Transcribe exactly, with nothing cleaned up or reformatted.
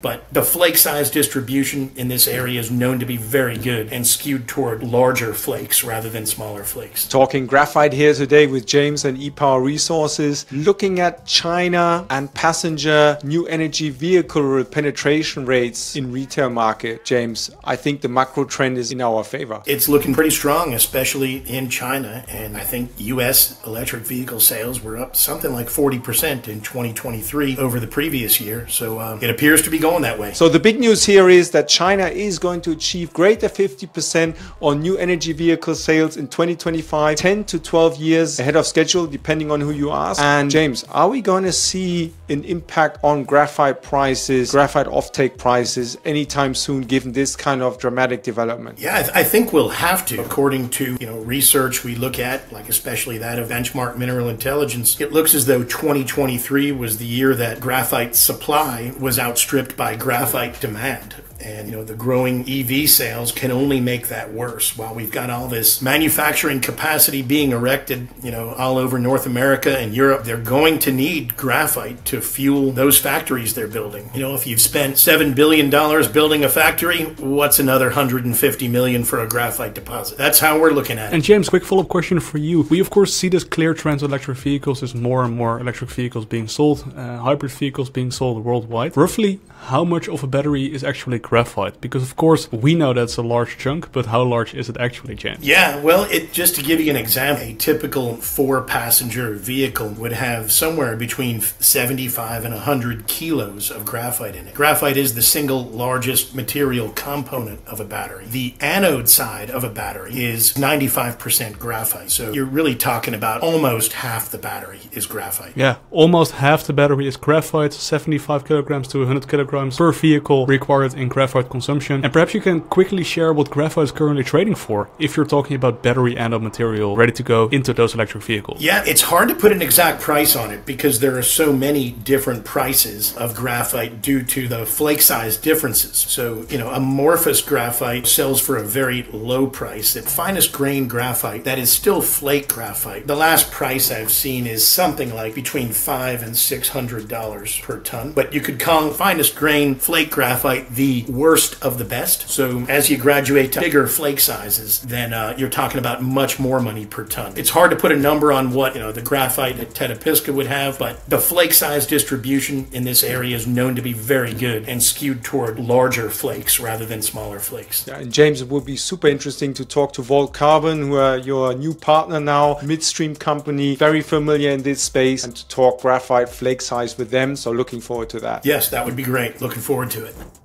But the flake size distribution in this area is known to be very good and skewed toward larger flakes rather than smaller flakes. Talking graphite here today with James and EPower Resources, looking at China and passenger new energy vehicle penetration rates in retail market. James, I think the macro trend is in our favor. It's looking pretty strong, especially in China. And I think U S electric vehicle sales were up something like forty percent in twenty twenty-three over the previous year. So um, it appears to be going Going that way. So the big news here is that China is going to achieve greater fifty percent on new energy vehicle sales in twenty twenty-five, ten to twelve years ahead of schedule, depending on who you ask. And James, are we going to see an impact on graphite prices, graphite offtake prices anytime soon, given this kind of dramatic development? Yeah, I, th I think we'll have to. According to you know research we look at, like especially that of Benchmark Mineral Intelligence, it looks as though twenty twenty-three was the year that graphite supply was outstripped by graphite demand. And you know the growing E V sales can only make that worse. While we've got all this manufacturing capacity being erected, you know, all over North America and Europe, they're going to need graphite to fuel those factories they're building. You know, if you've spent seven billion dollars building a factory, what's another hundred and fifty million for a graphite deposit? That's how we're looking at it. And James, quick follow-up question for you. We of course see this clear trend of electric vehicles. There's more and more electric vehicles being sold, uh, hybrid vehicles being sold worldwide. Roughly, how much of a battery is actually graphite? Because of course we know that's a large chunk, but how large is it actually, James? Yeah, well, it just to give you an example, a typical four-passenger vehicle would have somewhere between seventy-five and one hundred kilos of graphite in it. Graphite is the single largest material component of a battery. The anode side of a battery is ninety-five percent graphite, so you're really talking about almost half the battery is graphite. Yeah, almost half the battery is graphite, seventy-five kilograms to one hundred kilograms per vehicle required in graphite consumption. And perhaps you can quickly share what graphite is currently trading for if you're talking about battery anode material ready to go into those electric vehicles. Yeah, it's hard to put an exact price on it because there are so many different prices of graphite due to the flake size differences. So, you know, amorphous graphite sells for a very low price. At finest grain graphite, that is still flake graphite, the last price I've seen is something like between five and six hundred dollars per ton. But you could call finest grain flake graphite the worst of the best. So as you graduate to bigger flake sizes, then uh, you're talking about much more money per ton. It's hard to put a number on what you know the graphite at Tetapiska would have, but the flake size distribution in this area is known to be very good and skewed toward larger flakes rather than smaller flakes. Yeah, and James, it would be super interesting to talk to Volt Carbon, who are your new partner now, midstream company, very familiar in this space, and to talk graphite flake size with them. So looking forward to that. Yes, that would be great. Looking forward to it.